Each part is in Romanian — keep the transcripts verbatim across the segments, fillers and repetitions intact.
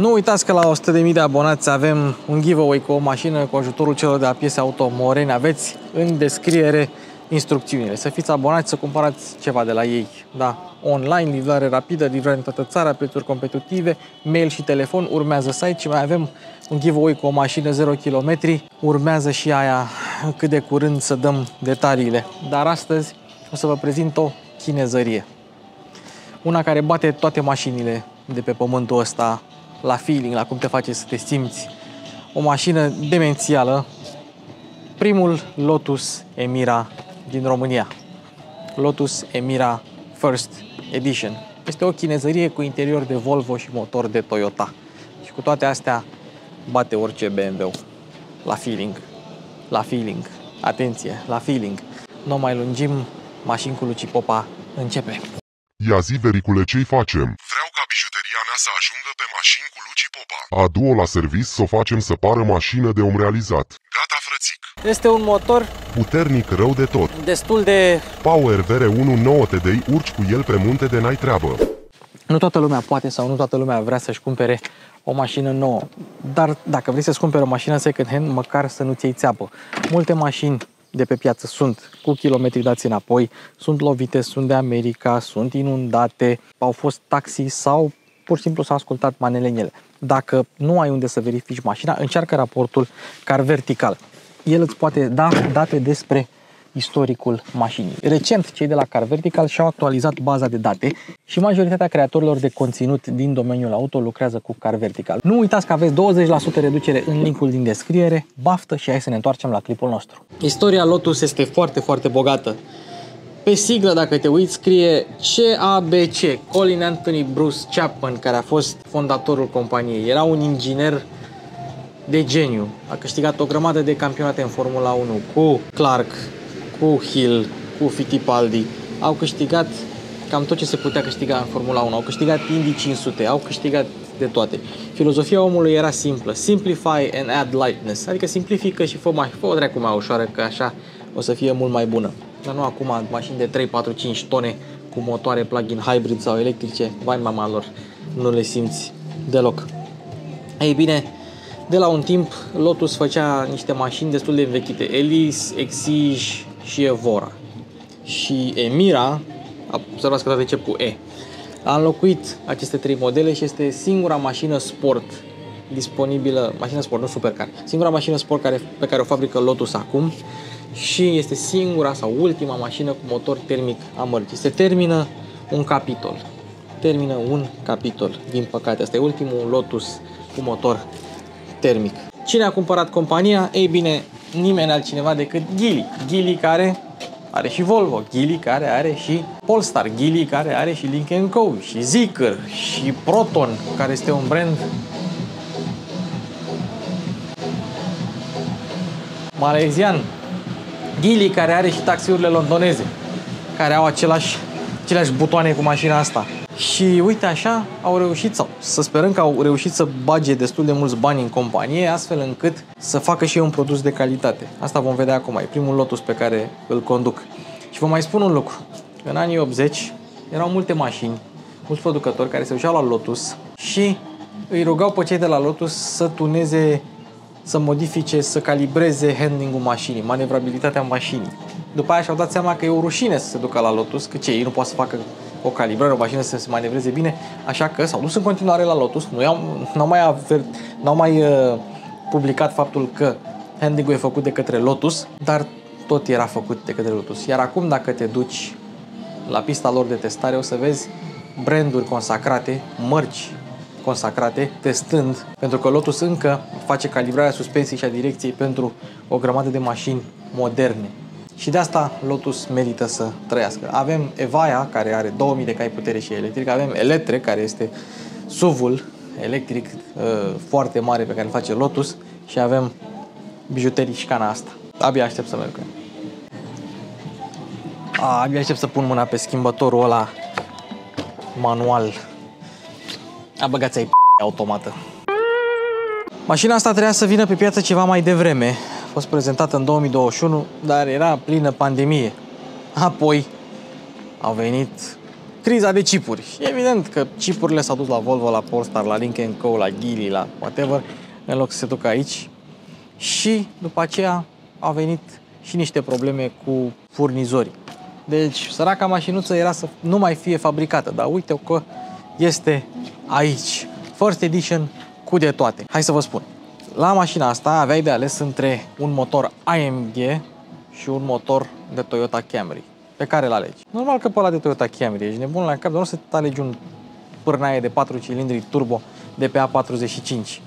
Nu uitați că la o sută de mii de abonați avem un giveaway cu o mașină cu ajutorul celor de la Piese Auto Moreni. Aveți în descriere instrucțiunile. Să fiți abonați, să cumpărați ceva de la ei. Da, online, livrare rapidă, livrare în toată țara, prețuri competitive, mail și telefon, urmează site și mai avem un giveaway cu o mașină zero kilometri. Urmează și aia cât de curând să dăm detaliile. Dar astăzi o să vă prezint o chinezărie. Una care bate toate mașinile de pe pământul ăsta la feeling, la cum te face să te simți. O mașină demențială. Primul Lotus Emira din România. Lotus Emira First Edition. Este o chinezărie cu interior de Volvo și motor de Toyota. Și cu toate astea bate orice B M W. La feeling. La feeling. Atenție, la feeling. Nu mai lungim, Mașini cu Luci Popa începe. Ia zi, vericule, ce-i facem? Vreau ca bijuteria mea să ajungă pe Mașini cu Luci Popa. Adu-o la serviciu să o facem să pară mașină de om realizat. Gata, frățic. Este un motor puternic rău de tot. Destul de... Power V R unu virgulă nouă T D, urci cu el pe munte de n-ai treabă. Nu toată lumea poate sau nu toată lumea vrea să-și cumpere o mașină nouă. Dar dacă vrei să-ți cumperi o mașină second hand, măcar să nu-ți iei țeapă. Multe mașini de pe piață sunt cu kilometri dați înapoi, sunt lovite, sunt de America, sunt inundate, au fost taxi sau pur și simplu s-a ascultat manele în ele. Dacă nu ai unde să verifici mașina, încearcă raportul CarVertical. El îți poate da date despre istoricul mașinii. Recent, cei de la CarVertical și-au actualizat baza de date și majoritatea creatorilor de conținut din domeniul auto lucrează cu CarVertical. Nu uitați că aveți douăzeci la sută reducere în linkul din descriere. Baftă și hai să ne întoarcem la clipul nostru. Istoria Lotus este foarte, foarte bogată. Pe siglă, dacă te uiți, scrie C A B C, Colin Anthony Bruce Chapman, care a fost fondatorul companiei. Era un inginer de geniu. A câștigat o grămadă de campionate în Formula unu cu Clark, cu Hill, cu Fittipaldi, au câștigat cam tot ce se putea câștiga în Formula unu, au câștigat Indy cinci sute, au câștigat de toate. Filozofia omului era simplă, simplify and add lightness, adică simplifică și fă, mai, fă o dracu mai ușoară, că așa o să fie mult mai bună. Dar nu acum mașini de trei, patru, cinci tone cu motoare plug-in hybrid sau electrice, vai mama lor, nu le simți deloc. Ei bine, de la un timp Lotus făcea niște mașini destul de învechite, Elise, Exige și Evora. Și Emira, observați că toate încep cu E, a înlocuit aceste trei modele și este singura mașină sport disponibilă, mașină sport, nu supercar, singura mașină sport care, pe care o fabrică Lotus acum și este singura sau ultima mașină cu motor termic amărgit. Se termină un capitol, termină un capitol, din păcate. Asta e ultimul Lotus cu motor termic. Cine a cumpărat compania? Ei bine, nimeni altcineva decât Geely. Geely care are și Volvo, Geely care are și Polestar, Geely care are și Lincoln Cove, și Zeekr, și Proton, care este un brand. Malezian. Geely care are și taxiurile londoneze, care au același, aceleași butoane cu mașina asta. Și uite așa au reușit, sau să sperăm că au reușit să bage destul de mulți bani în companie, astfel încât să facă și ei un produs de calitate. Asta vom vedea acum, e primul Lotus pe care îl conduc. Și vă mai spun un lucru, în anii optzeci erau multe mașini, mulți producători care se duceau la Lotus și îi rugau pe cei de la Lotus să tuneze, să modifice, să calibreze handling-ul mașinii, manevrabilitatea mașinii. După aia și-au dat seama că e o rușine să se ducă la Lotus, că ce, ei nu pot să facă o calibrare, o mașină să se manevreze bine, așa că s-au dus în continuare la Lotus, nu n-au mai, avert, n-au mai uh, publicat faptul că handling-ul e făcut de către Lotus, dar tot era făcut de către Lotus. Iar acum, dacă te duci la pista lor de testare, o să vezi branduri consacrate, mărci consacrate, testând, pentru că Lotus încă face calibrarea suspensiei și a direcției pentru o grămadă de mașini moderne. Și de asta Lotus merită să trăiască. Avem Evija, care are două mii de cai putere și electric, avem Eletre, care este S U V-ul electric foarte mare pe care îl face Lotus, și avem bijuterii Scana asta. Abia aștept să merg. A, abia aștept să pun mâna pe schimbătorul ăla manual. A, băgați-ai p***a automată. Mașina asta trebuia să vină pe piață ceva mai devreme. A fost prezentată în două mii douăzeci și unu, dar era plină pandemie. Apoi au venit criza de chipuri. Evident că chipurile s-au dus la Volvo, la Polestar, la Lincoln Cove, la Geely, la whatever, în loc să se ducă aici. Și după aceea au venit și niște probleme cu furnizorii. Deci, săraca mașinuță era să nu mai fie fabricată, dar uite că este aici. First Edition cu de toate. Hai să vă spun. La mașina asta aveai de ales între un motor A M G și un motor de Toyota Camry. Pe care îl alegi? Normal că pe ăla de Toyota Camry ești nebun la cap, dar nu să te alegi un pârnaie de patru cilindri turbo de pe A patruzeci și cinci.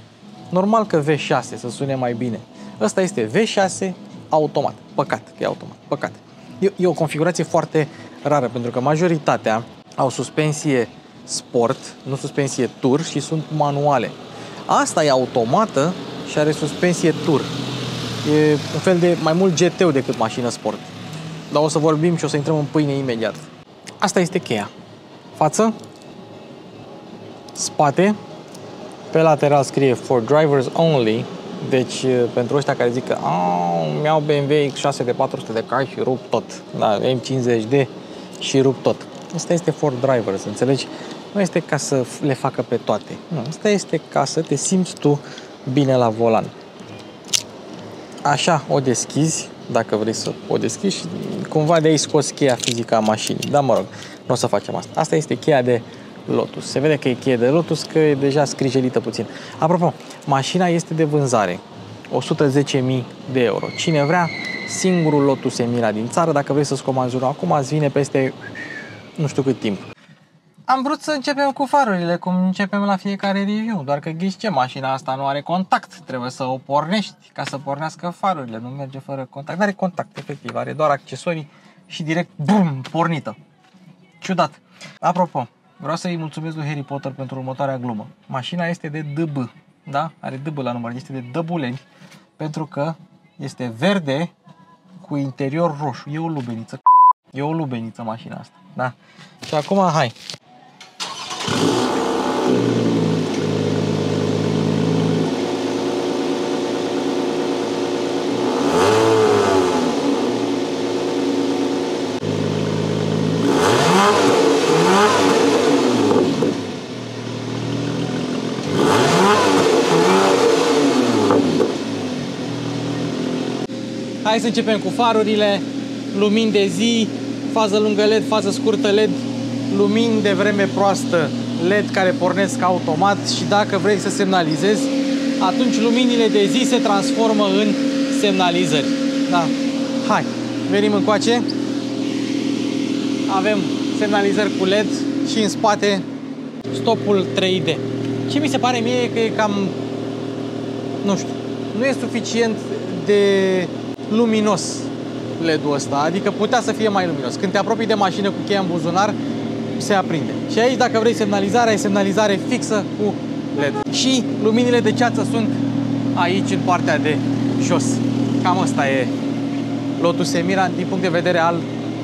Normal că V șase să sune mai bine. Ăsta este V șase automat. Păcat că e automat. Păcat. E, e o configurație foarte rară, pentru că majoritatea au suspensie sport, nu suspensie tur, și sunt manuale. Asta e automată și are suspensie tur. E un fel de mai mult G T-ul decât mașină sport. Dar o să vorbim și o să intrăm în pâine imediat. Asta este cheia. Față, spate, pe lateral scrie for drivers only, deci pentru ăștia care zic că mi-au B M W X șase de patru sute de cai și rup tot, da, M cincizeci D și rup tot. Asta este for drivers, înțelegi? Nu este ca să le facă pe toate. Nu, asta este ca să te simți tu bine la volan. Așa o deschizi, dacă vrei să o deschizi, și cumva de aici scoți cheia fizică a mașinii. Dar mă rog, nu o să facem asta. Asta este cheia de Lotus. Se vede că e cheie de Lotus, că e deja scrijelită puțin. Apropo, mașina este de vânzare. o sută zece mii de euro. Cine vrea, singurul Lotus Emira din țară. Dacă vrei să-ți comanzi unul acum, îți vine peste nu știu cât timp. Am vrut să începem cu farurile, cum începem la fiecare review, doar că ghiși ce, mașina asta nu are contact, trebuie să o pornești ca să pornească farurile, nu merge fără contact, nu are contact efectiv, are doar accesorii și direct, bum, pornită. Ciudat. Apropo, vreau să-i mulțumesc lui Harry Potter pentru următoarea glumă. Mașina este de D B, da? Are D B la număr, este de Dăbuleni, pentru că este verde cu interior roșu. E o lubeniță, e o lubeniță mașina asta, da? Și acum, hai! Hai să începem cu farurile, lumini de zi, fază lungă L E D, fază scurtă L E D, lumini de vreme proastă L E D care pornesc automat și dacă vrei să semnalizezi, atunci luminile de zi se transformă în semnalizări. Da. Hai, venim încoace. Avem semnalizări cu L E D și în spate stopul trei D. Ce mi se pare mie că e cam, nu știu, nu e suficient de luminos L E D-ul ăsta, adică putea să fie mai luminos. Când te apropii de mașină cu cheia în buzunar, se aprinde. Și aici, dacă vrei semnalizare, ai semnalizare fixă cu L E D. Și luminile de ceață sunt aici, în partea de jos. Cam asta e Lotus Emira din punct de vedere al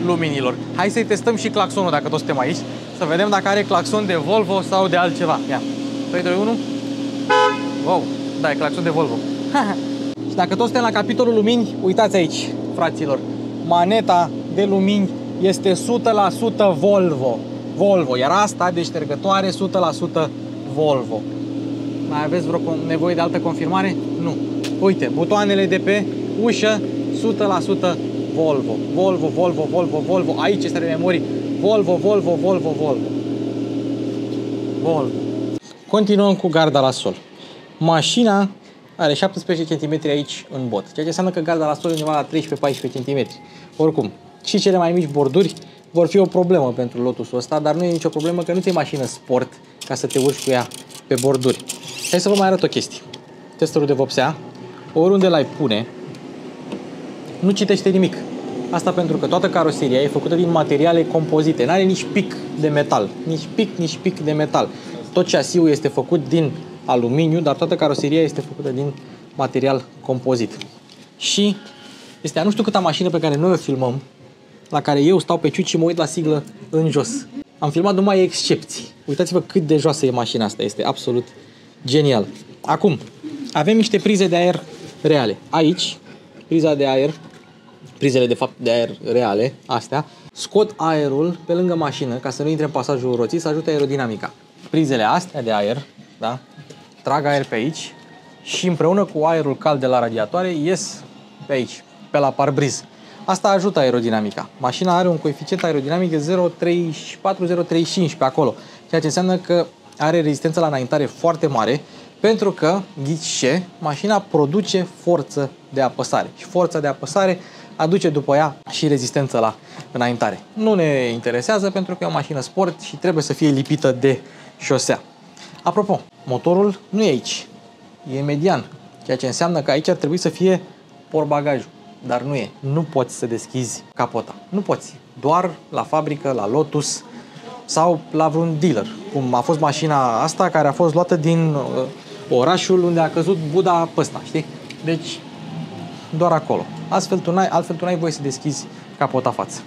luminilor. Hai să-i testăm și claxonul, dacă toți suntem aici, să vedem dacă are claxon de Volvo sau de altceva. Ia, trei, doi, unu. Wow, da, e claxon de Volvo. Și dacă toți suntem la capitolul lumini, uitați aici, fraților. Maneta de lumini este o sută la sută Volvo. Volvo, iar asta deștergătoare o sută la sută Volvo. Mai aveți vreo nevoie de altă confirmare? Nu. Uite, butoanele de pe ușă o sută la sută Volvo. Volvo, Volvo, Volvo, Volvo. Aici este memorii. Volvo, Volvo, Volvo, Volvo. Volvo. Continuăm cu garda la sol. Mașina are șaptesprezece centimetri aici în bot, ceea ce înseamnă că garda la sol e undeva la treisprezece paisprezece centimetri. Oricum, și cele mai mici borduri vor fi o problemă pentru Lotusul ăsta, dar nu e nicio problemă că nu ți-e mașină sport ca să te urci cu ea pe borduri. Hai să vă mai arăt o chestie. Testerul de vopsea, oriunde l-ai pune, nu citește nimic. Asta pentru că toată caroseria e făcută din materiale compozite, n-are nici pic de metal, nici pic, nici pic de metal. Tot șasiul este făcut din aluminiu, dar toată caroseria este făcută din material compozit. Și este a nu știu câta mașină pe care noi o filmăm, la care eu stau pe ciuci și mă uit la siglă în jos. Am filmat numai excepții. Uitați-vă cât de joasă e mașina asta, este absolut genial. Acum, avem niște prize de aer reale. Aici, priza de aer, prizele de fapt de aer reale, astea, scot aerul pe lângă mașină ca să nu intre în pasajul roții, să ajute aerodinamica. Prizele astea de aer, da, trag aer pe aici și împreună cu aerul cald de la radiatoare ies pe aici, pe la parbriz. Asta ajută aerodinamica. Mașina are un coeficient aerodinamic de zero virgulă treizeci și patru - zero virgulă treizeci și cinci pe acolo, ceea ce înseamnă că are rezistență la înaintare foarte mare, pentru că, ghiți ce, mașina produce forță de apăsare și forța de apăsare aduce după ea și rezistență la înaintare. Nu ne interesează pentru că e o mașină sport și trebuie să fie lipită de șosea. Apropo, motorul nu e aici, e median, ceea ce înseamnă că aici ar trebui să fie portbagajul, dar nu e. Nu poți să deschizi capota, nu poți, doar la fabrică, la Lotus sau la vreun dealer, cum a fost mașina asta care a fost luată din uh, orașul unde a căzut Buda pe ăsta, știi? Deci, doar acolo. Astfel tu n-ai, altfel tu n-ai voie să deschizi capota față.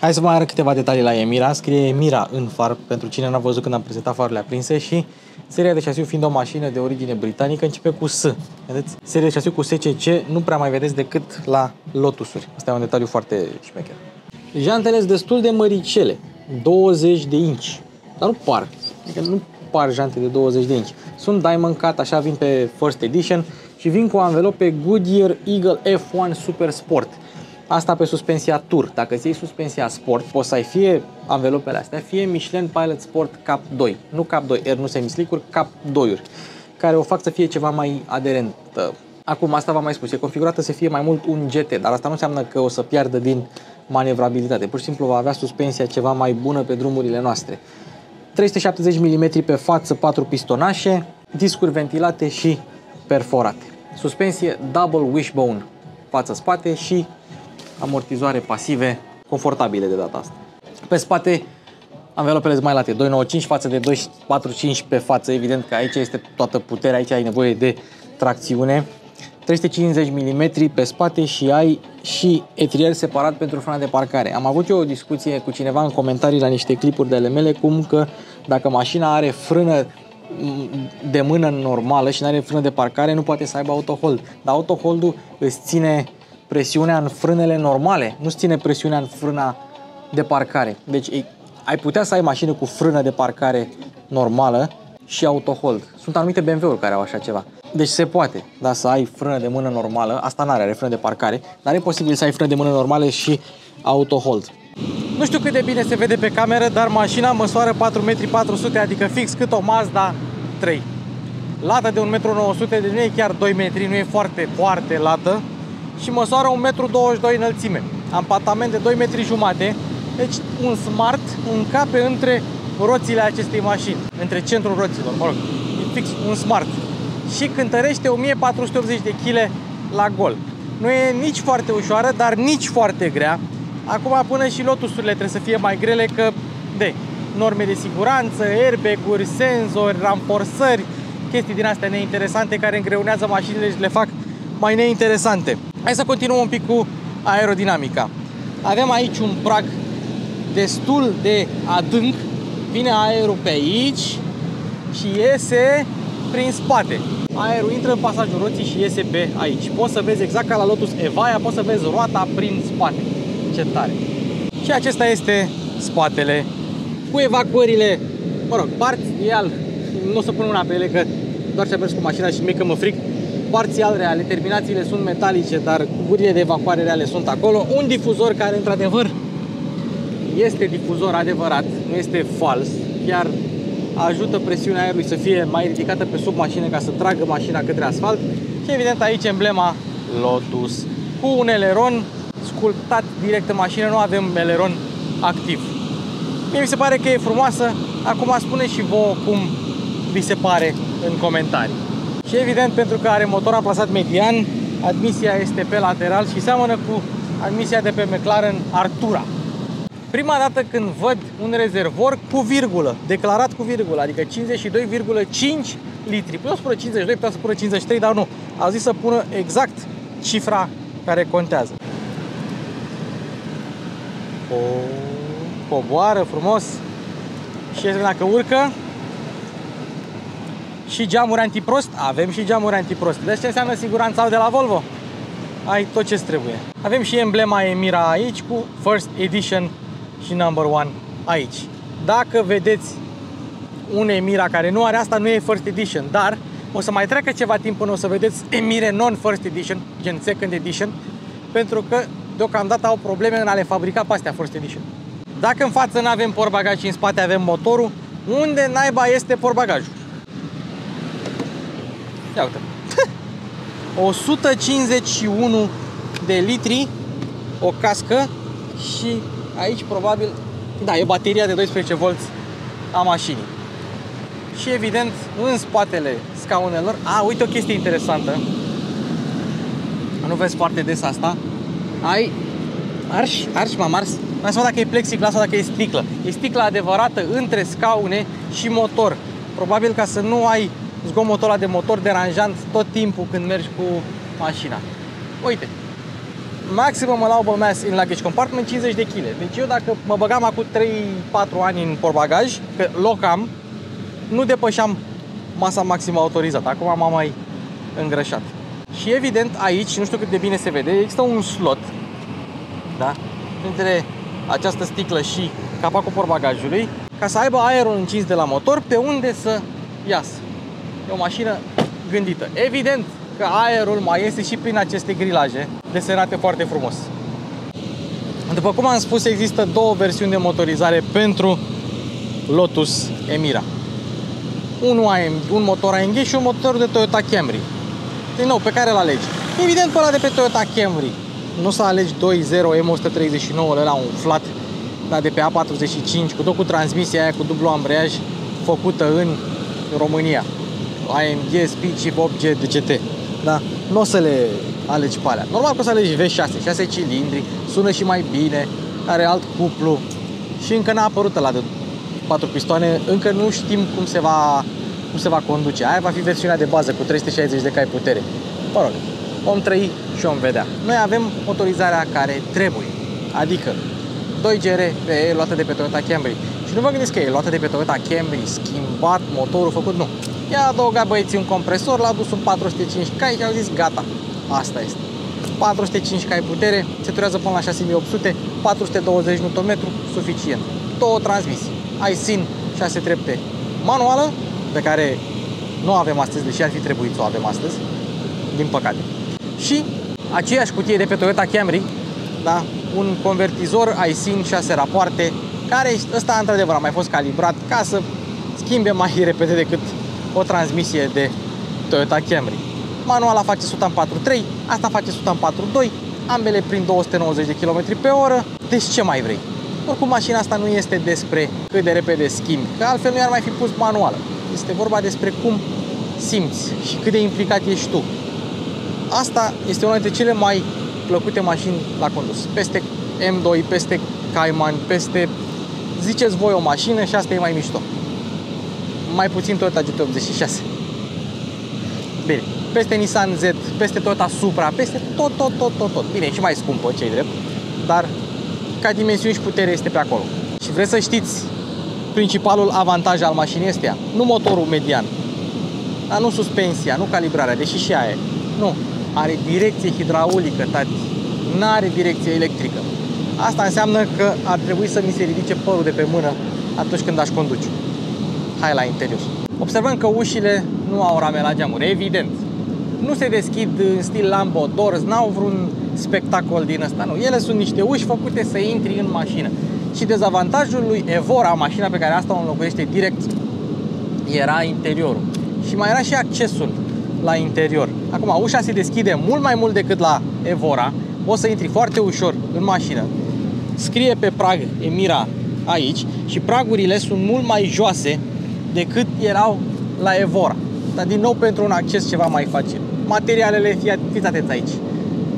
Hai să vă arăt câteva detalii la Emira. Scrie Emira în far, pentru cine n-a văzut când am prezentat farurile aprinse, și seria de șasiu fiind o mașină de origine britanică, începe cu S. Vedeți? Seria de șasiu cu S C C nu prea mai vedeți decât la Lotusuri. Asta e un detaliu foarte șmecher. Jantele sunt destul de măricele, douăzeci de inci, dar nu par, adică nu par jante de douăzeci de inci. Sunt diamond cut, așa vin pe First Edition și vin cu anvelope Goodyear Eagle F unu Super Sport. Asta pe suspensia Tour. Dacă îți iei suspensia Sport, poți să ai fie anvelopele astea, fie Michelin Pilot Sport Cap doi, nu Cap doi R, nu semislicuri, Cap doi-uri, care o fac să fie ceva mai aderentă. Acum, asta v-am mai spus, e configurată să fie mai mult un G T, dar asta nu înseamnă că o să piardă din manevrabilitate, pur și simplu va avea suspensia ceva mai bună pe drumurile noastre. trei sute șaptezeci de milimetri pe față, patru pistonașe, discuri ventilate și perforate. Suspensie double wishbone față-spate și amortizoare pasive confortabile de data asta. Pe spate, anvelopele sunt mai late, doi virgulă nouăzeci și cinci față de doi virgulă patruzeci și cinci pe față, evident că aici este toată puterea, aici ai nevoie de tracțiune. trei sute cincizeci de milimetri pe spate și ai și etrier separat pentru frâna de parcare. Am avut eu o discuție cu cineva în comentarii la niște clipuri de ale mele, cum că dacă mașina are frână de mână normală și nu are frână de parcare, nu poate să aibă autohold. Dar autohold-ul îți ține presiunea în frânele normale, nu îți ține presiunea în frâna de parcare. Deci ai putea să ai mașină cu frână de parcare normală și autohold. Sunt anumite B M W-uri care au așa ceva. Deci se poate, dar să ai frână de mână normală, asta n-are, are frână de parcare, dar e posibil să ai frână de mână normale și autohold. Nu știu cât de bine se vede pe cameră, dar mașina măsoară patru metri patru sute, adică fix cât o Mazda trei. Lată de un metru nouă sute, deci nu e chiar doi metri, nu e foarte, foarte lată, și măsoară un metru douăzeci și doi înălțime. Am patament de doi metri jumate, deci un Smart încape între roțile acestei mașini, între centrul roților, mă rog, e fix un Smart. Și cântărește o mie patru sute optzeci de kilograme la gol. Nu e nici foarte ușoară, dar nici foarte grea. Acum până și Lotusurile trebuie să fie mai grele, că de norme de siguranță, airbag-uri, senzori, ramforsări, chestii din astea neinteresante care îngreunează mașinile și le fac mai neinteresante. Hai să continuăm un pic cu aerodinamica. Avem aici un prag destul de adânc, vine aerul pe aici și iese prin spate. Aerul intră în pasajul roții și iese pe aici. Poți să vezi exact ca la Lotus Evija, poți să vezi roata prin spate. Ce tare! Și acesta este spatele cu evacuările, mă rog, parțial, nu o să pun una pe ele că doar ce-a mers cu mașina și mie că mă fric, parțial reale, terminațiile sunt metalice, dar gurile de evacuare reale sunt acolo. Un difuzor care, într-adevăr, este difuzor adevărat, nu este fals, chiar ajută presiunea aerului să fie mai ridicată pe sub mașină ca să tragă mașina către asfalt. Și evident aici emblema Lotus cu un eleron sculptat direct în mașină, nu avem eleron activ. Mie mi se pare că e frumoasă, acum spuneți și vouă cum vi se pare în comentarii. Și evident, pentru că are motor aplasat median, admisia este pe lateral și seamănă cu admisia de pe McLaren Artura. Prima dată când văd un rezervor cu virgulă, declarat cu virgulă, adică cincizeci și doi virgulă cinci litri. Putea să pună cincizeci și doi, putea să pună cincizeci și trei, dar nu. A zis să pună exact cifra care contează. O, coboară frumos. Și este dacă urcă. Și geamuri antiprost. Avem și geamuri antiprost. Deci ce înseamnă siguranța de la Volvo? ai tot ce trebuie. Avem și emblema Emira aici cu First Edition și Number One aici. Dacă vedeți un Emira care nu are asta, nu e First Edition, dar o să mai treacă ceva timp până o să vedeți Emire non-First Edition, gen Second Edition, pentru că deocamdată au probleme în a le fabrica pe astea First Edition. Dacă în față nu avem portbagaj și în spate avem motorul, unde naiba este portbagajul? Ia uite. o sută cincizeci și unu de litri, o cască și aici probabil, da, e bateria de doisprezece volți a mașinii. Și evident, în spatele scaunelor, a, uite o chestie interesantă, nu vezi foarte des asta, ai arși, arși m-am ars, mai să văd dacă e plexiglas sau dacă e sticlă. E sticla adevărată între scaune și motor, probabil ca să nu ai zgomotul ăla de motor deranjant tot timpul când mergi cu mașina. Uite, maximum allowable mass in luggage compartment cincizeci de kilograme. Deci eu dacă mă băgam acum trei patru ani în portbagaj, că loc am, nu depășeam masa maximă autorizată. Acum m-am mai îngrășat. Și evident aici, nu știu cât de bine se vede, există un slot, da? Între această sticlă și capacul portbagajului, ca să aibă aerul încins de la motor pe unde să iasă. E o mașină gândită. Evident că aerul mai iese și prin aceste grilaje desenate foarte frumos. După cum am spus, există două versiuni de motorizare pentru Lotus Emira. Un, A M G, un motor A M G și un motor de Toyota Camry. Din nou, pe care îl alegi? Evident pe ăla de pe Toyota Camry. Nu să alegi doi punct zero M o sută treizeci și nouă, ăla umflat, dar de pe A patruzeci și cinci, cu tot cu transmisia aia cu dublu ambreiaj făcută în România. A M G, Speed și opt G D G T. Da? Nu o să le alegi pe alea. Normal că o să alegi V șase, șase cilindri, sună și mai bine, are alt cuplu și încă n-a apărut ăla de patru pistoane, încă nu știm cum se va, cum se va conduce. Aia va fi versiunea de bază cu trei sute șaizeci de cai putere. Mă rog, om trăi și om vedea. Noi avem motorizarea care trebuie, adică doi G R P E luată de pe Toyota Camry. Și nu vă gândiți că e luată de pe Toyota Camry, schimbat motorul făcut, nu. I-a adăugat băieții un compresor, l-a dus un patru sute cinci cai și au zis gata, asta este. patru sute cinci cai putere, se turează până la șase mii opt sute, patru sute douăzeci de newton metri, suficient. Două transmisii, Aisin șase trepte manuală, pe care nu avem astăzi, deși ar fi trebuit să o avem astăzi, din păcate. Și aceeași cutie de pe Toyota Camry, da? Un convertizor Aisin șase rapoarte, care ăsta într-adevăr a mai fost calibrat ca să schimbe mai repede decât o transmisie de Toyota Camry. Manuala face o sută patruzeci și trei, asta face o sută patruzeci și doi, ambele prin două sute nouăzeci de kilometri pe oră, deci ce mai vrei? Oricum mașina asta nu este despre cât de repede schimbi, că altfel nu i-ar mai fi pus manuală. Este vorba despre cum simți și cât de implicat ești tu. Asta este una dintre cele mai plăcute mașini la condus. Peste M doi, peste Cayman, peste... ziceți voi o mașină și asta e mai mișto. Mai puțin Toyota G T optzeci și șase. Bine, peste Nissan Z, peste Toyota Supra, peste tot, tot, tot, tot, tot. Bine, e și mai scumpă, ce-i drept, dar ca dimensiuni și putere este pe acolo. Și vreți să știți, principalul avantaj al mașinii este ea. Nu motorul median, dar nu suspensia, nu calibrarea, deși și aia e. Nu, are direcție hidraulică, tati, n-are direcție electrică. Asta înseamnă că ar trebui să mi se ridice părul de pe mână atunci când aș conduce. Hai la interior. Observăm că ușile nu au rame la geamuri, evident. Nu se deschid în stil Lambo Doors, n-au vreun spectacol din ăsta, nu. Ele sunt niște uși făcute să intri în mașină. Și dezavantajul lui Evora, mașina pe care asta o înlocuiește direct, era interiorul. Și mai era și accesul la interior. Acum, ușa se deschide mult mai mult decât la Evora. Poți să intri foarte ușor în mașină. Scrie pe prag Emira aici și pragurile sunt mult mai joase decât erau la Evora. Dar din nou pentru un acces ceva mai facil. Materialele, fiți atenți aici.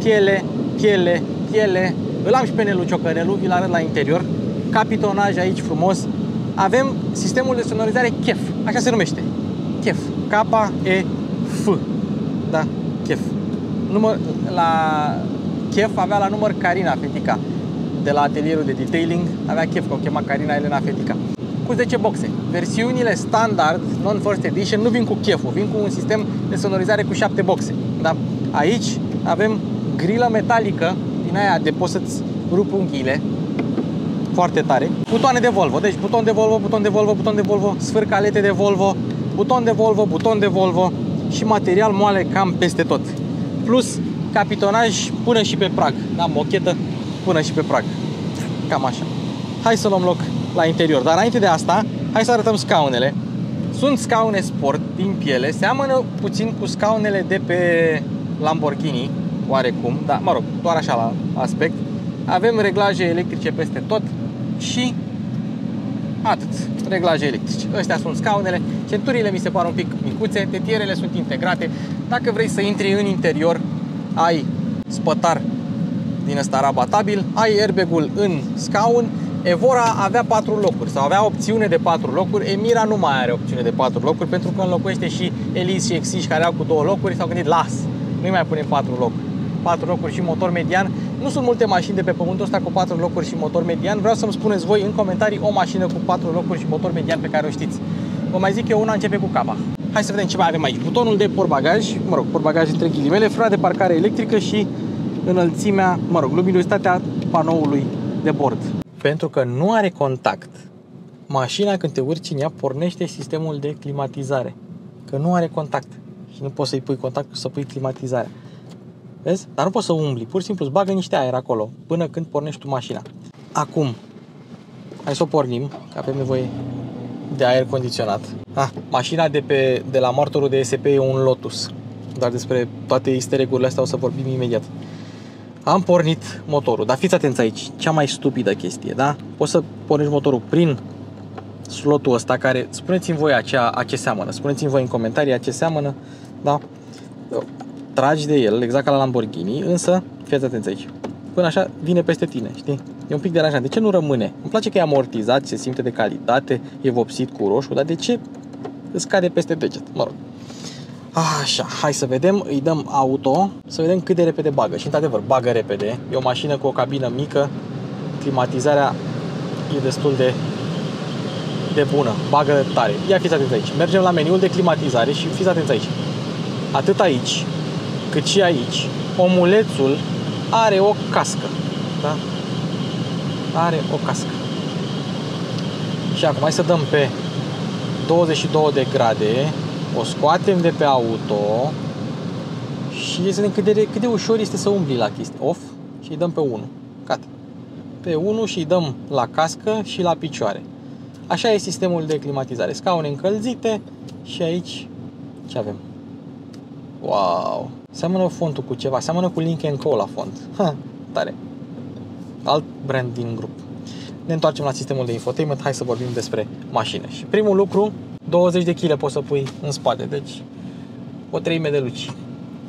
Piele, piele, piele. Îl am și pe Nelu Ciocărelu, vi-l arăt la interior. Capitonaj aici frumos. Avem sistemul de sonorizare K E F. Așa se numește. K E F. K E F. Da? K E F. Număr la... Chef avea la număr Carina Fetica de la atelierul de detailing, avea chef că o chema Carina Elena Fetica. Cu zece boxe. Versiunile standard, non-first edition, nu vin cu cheful, vin cu un sistem de sonorizare cu șapte boxe. Da? Aici avem grilă metalică, din aia de poți să-ți rupi unghiile, foarte tare. Butoane de Volvo, deci buton de Volvo, buton de Volvo, buton de Volvo, sfârcalete de Volvo, buton de Volvo, buton de Volvo și material moale cam peste tot. Plus capitonaj până și pe prag, da, mochetă până și pe prag, cam așa. Hai să luăm loc la interior, dar înainte de asta, hai să arătăm scaunele. Sunt scaune sport din piele, seamănă puțin cu scaunele de pe Lamborghini, oarecum, dar mă rog, doar așa la aspect. Avem reglaje electrice peste tot și atât, reglaje electrice. Astea sunt scaunele, centurile mi se par un pic micuțe, tetierele sunt integrate. Dacă vrei să intri în interior, ai spătar din ăsta rabatabil, ai airbag-ul în scaun. Evora avea patru locuri sau avea opțiune de patru locuri, Emira nu mai are opțiune de patru locuri pentru că înlocuiește și Elise și Exige care au cu două locuri, s-au gândit, las, nu-i mai punem patru locuri. patru locuri și motor median. Nu sunt multe mașini de pe pământul ăsta cu patru locuri și motor median. Vreau să-mi spuneți voi în comentarii o mașină cu patru locuri și motor median pe care o știți. Vă mai zic eu, una începe cu K. Hai să vedem ce mai avem aici. Butonul de portbagaj, mă rog, portbagaj între ghilimele, frâna de parcare electrică și înălțimea, mă rog, luminositatea panoului de bord. Pentru că nu are contact, mașina când te urci în ea pornește sistemul de climatizare. Că nu are contact și nu poți să-i pui contact, să pui climatizarea. Vezi? Dar nu poți să umbli, pur și simplu îți bagă niște aer acolo până când pornești tu mașina. Acum, hai să o pornim, că avem nevoie de aer condiționat. Ah, mașina de, pe, de la martorul de S P e un Lotus, dar despre toate easter egg-urile astea o să vorbim imediat. Am pornit motorul, dar fiți atenți aici, cea mai stupidă chestie, da? Poți să pornești motorul prin slotul ăsta care, spuneți-mi voi a ce, a ce seamănă, spuneți-mi voi în comentarii a ce seamănă, da? Tragi de el, exact ca la Lamborghini, însă, fiți atenți aici, până așa vine peste tine, știi? E un pic deranjant, de ce nu rămâne? Îmi place că e amortizat, se simte de calitate, e vopsit cu roșu, dar de ce îți cade peste deget? Mă rog. Așa, hai să vedem, îi dăm auto, să vedem cât de repede bagă. Și într-adevăr, bagă repede. E o mașină cu o cabină mică, climatizarea e destul de, de bună, bagă tare. Ia fiți atenți aici, mergem la meniul de climatizare și fiți atenți aici. Atât aici, cât și aici, omulețul are o cască, da? Are o cască. Și acum hai să dăm pe douăzeci și două de grade. O scoatem de pe auto și să ne cât de, cât de ușor este să umbli la chestia. Off și îi dăm pe unu. Gata. Pe unu și îi dăm la cască și la picioare. Așa e sistemul de climatizare. Scaune încălzite și aici ce avem? Wow! Seamănă fontul cu ceva. Seamănă cu Lincoln Cove la font. Ha, tare. Alt brand din grup. Ne întoarcem la sistemul de infotainment. Hai să vorbim despre mașină. Și primul lucru, douăzeci de kg poți să pui în spate, deci o treime de luci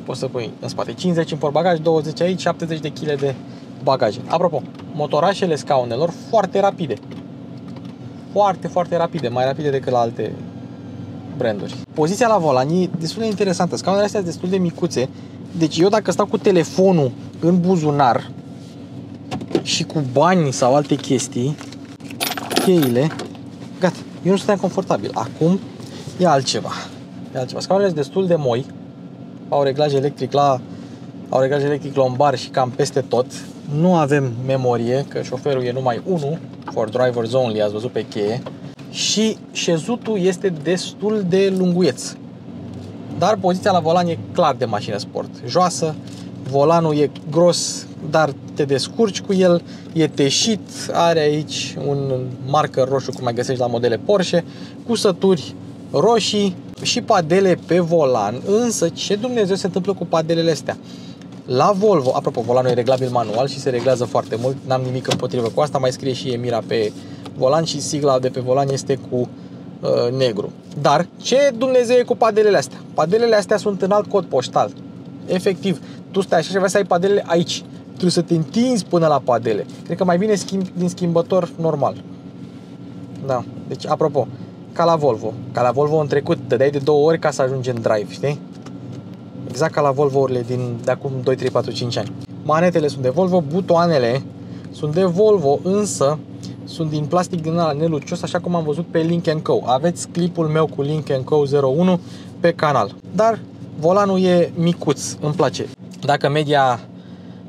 poți să pui în spate, cincizeci în portbagaj, douăzeci aici, șaptezeci de kg de bagaje. Apropo, motorașele scaunelor foarte rapide, foarte, foarte rapide, mai rapide decât la alte branduri. Poziția la volan e destul de interesantă, scaunele astea sunt destul de micuțe, deci eu dacă stau cu telefonul în buzunar și cu bani sau alte chestii, cheile, gata. Eu nu stăteam confortabil. Acum e altceva. E altceva. Scaunele sunt destul de moi. Au reglaj electric la au reglaj electric lombar și cam peste tot. Nu avem memorie, că șoferul e numai unul, for drivers only, ați văzut pe cheie. Și șezutul este destul de lunguieț. Dar poziția la volan e clar de mașină sport. Joasă, volanul e gros, dar te descurci cu el, e teșit, are aici un marker roșu, cum mai găsești la modele Porsche, cusături roșii și padele pe volan, însă ce Dumnezeu se întâmplă cu padelele astea? La Volvo, apropo, volanul e reglabil manual și se reglează foarte mult, n-am nimic împotrivă cu asta, mai scrie și Emira pe volan și sigla de pe volan este cu uh, negru. Dar ce Dumnezeu e cu padelele astea? Padelele astea sunt în alt cod poștal. Efectiv, tu stai așa și vrei să ai padelele aici. Trebuie să te întinzi până la padele. Cred că mai bine schimb, din schimbător normal. Da, deci apropo, ca la Volvo. Ca la Volvo în trecut, dădeai de două ori ca să ajungi în drive, știi? Exact ca la Volvo-urile din de acum doi, trei, patru, cinci ani. Manetele sunt de Volvo, butoanele sunt de Volvo, însă sunt din plastic din ala nelucios, așa cum am văzut pe Lincoln Cove. Aveți clipul meu cu Lincoln Cove zero unu pe canal. Dar volanul e micuț, îmi place. Dacă media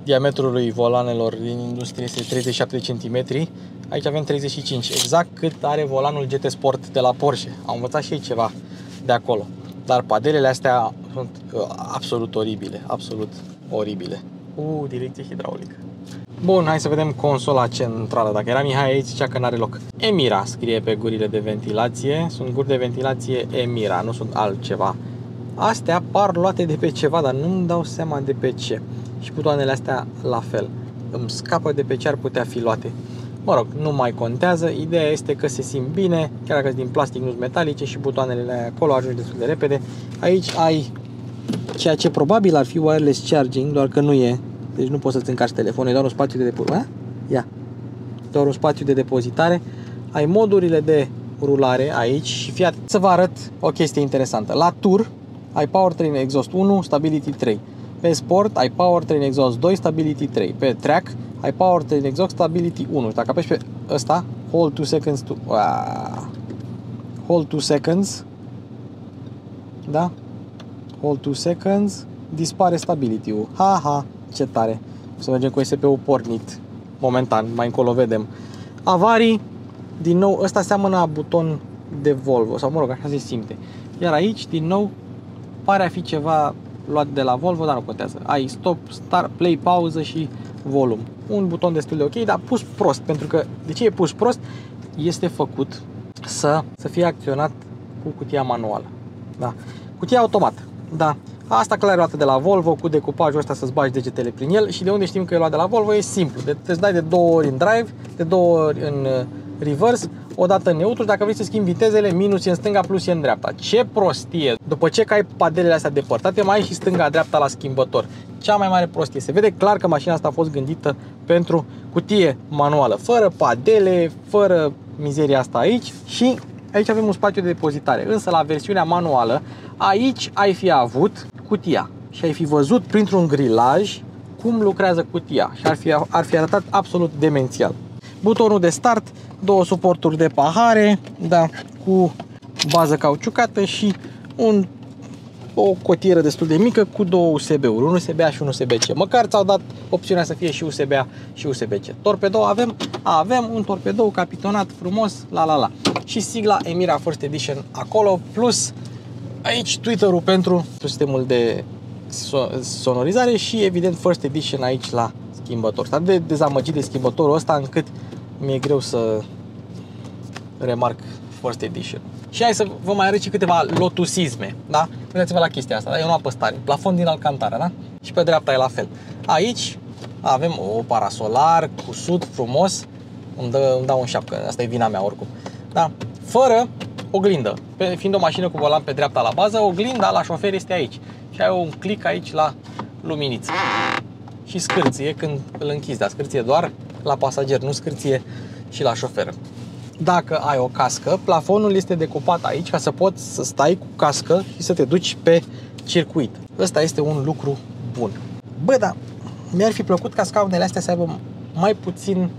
diametrului volanelor din industrie este treizeci și șapte de centimetri. Aici avem treizeci și cinci, exact cât are volanul G T Sport de la Porsche. Am învățat și ei ceva de acolo. Dar padelele astea sunt uh, absolut oribile, absolut oribile. Uuu, direcție hidraulică. Bun, hai să vedem consola centrală. Dacă era Mihai aici, zicea că n-are loc. Emira scrie pe gurile de ventilație. Sunt guri de ventilație Emira, nu sunt altceva. Astea par luate de pe ceva, dar nu-mi dau seama de pe ce. Și butoanele astea la fel. Îmi scapă de pe ce ar putea fi luate. Mă rog, nu mai contează. Ideea este că se simt bine, chiar dacă sunt din plastic, nu sunt metalice și butoanele acolo ajungi destul de repede. Aici ai ceea ce probabil ar fi wireless charging, doar că nu e. Deci nu poți să-ți încarci telefonul, e doar un spațiu de depozitare. Ia. Doar un spațiu de depozitare. Ai modurile de rulare aici și fii atent să vă arăt o chestie interesantă. La Tour ai Powertrain Exhaust unu, Stability trei. Pe Sport ai Powertrain Exhaust doi, Stability trei. Pe Track ai Powertrain Exhaust, Stability unu. Și dacă apeși pe ăsta, Hold two seconds to... Uaa. Hold two seconds. Da? Hold two seconds. Dispare Stability-ul. Ha, ha. Ce tare. O să mergem cu E S P-ul pornit momentan, mai încolo vedem. Avarii, din nou, ăsta seamănă a buton de Volvo, sau mă rog, așa se simte. Iar aici, din nou, pare a fi ceva luat de la Volvo, dar nu contează. Ai stop, start, play, pauză și volum. Un buton destul de ok, dar pus prost, pentru că, de ce e pus prost? Este făcut să, să fie acționat cu cutia manuală. Da. Cutia automată, da. Asta clar e luată de la Volvo, cu decupajul ăsta să-ți bagi degetele prin el. Și de unde știm că e luat de la Volvo? E simplu. Te dai de două ori în drive, de două ori în reverse, o dată în neutru. Dacă vrei să schimbi vitezele, minus e în stânga, plus e în dreapta. Ce prostie! După ce că ai padelele astea depărtate, mai ai și stânga-dreapta la schimbător. Cea mai mare prostie. Se vede clar că mașina asta a fost gândită pentru cutie manuală. Fără padele, fără mizeria asta aici. Și aici avem un spațiu de depozitare. Însă la versiunea manuală, aici ai fi avut cutia și ai fi văzut printr-un grilaj cum lucrează cutia și ar fi, ar fi arătat absolut demențial. Butonul de start, două suporturi de pahare, da, cu bază cauciucată și un, o cotieră destul de mică cu două U S B-uri, un U S B A și un U S B C. Măcar ți-au dat opțiunea să fie și U S B A și U S B C. Torpedo avem, avem un torpedo capitonat frumos, la la la. Și sigla Emira First Edition acolo, plus aici Twitter-ul pentru sistemul de sonorizare și evident First Edition aici la schimbător. Sunt de dezamăgit de schimbătorul ăsta încât mi-e greu să remarc First Edition. Și hai să vă mai arăt și câteva lotusisme, da? Uitați-vă la chestia asta, da? E o apă stare, plafon din alcantara, da? Și pe dreapta e la fel. Aici avem o parasolar, cusut, frumos, îmi dă, îmi dau un șapcă, asta e vina mea oricum, da? Fără oglindă. Fiind o mașină cu volan pe dreapta la bază, oglinda la șofer este aici. Și ai un click aici la luminiță. Și scârție când îl închizi, dar scârție doar la pasager, nu scârție și la șofer. Dacă ai o cască, plafonul este decupat aici ca să poți să stai cu cască și să te duci pe circuit. Ăsta este un lucru bun. Bă, dar mi-ar fi plăcut ca scaunele astea să aibă mai puțin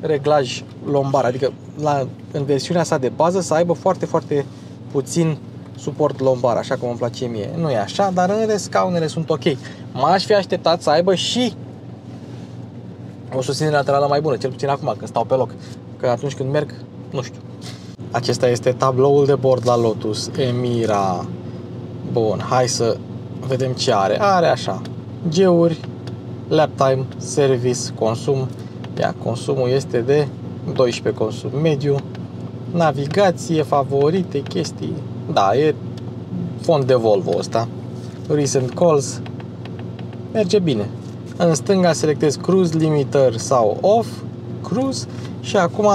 reglaj lombar, adică la, în versiunea sa de bază să aibă foarte, foarte puțin suport lombar, așa cum îmi place mie. Nu e așa, dar în rest scaunele sunt ok. M-aș fi așteptat să aibă și o susținere laterală mai bună, cel puțin acum când stau pe loc, că atunci când merg, nu știu. Acesta este tabloul de bord la Lotus Emira. Bun, hai să vedem ce are. Are așa, G-uri, lap time, service, consum. Ia, consumul este de doisprezece consum mediu, navigație, favorite, chestii, da, e fond de Volvo ăsta, recent calls, merge bine. În stânga selectez cruise, limitări sau off, cruise și acum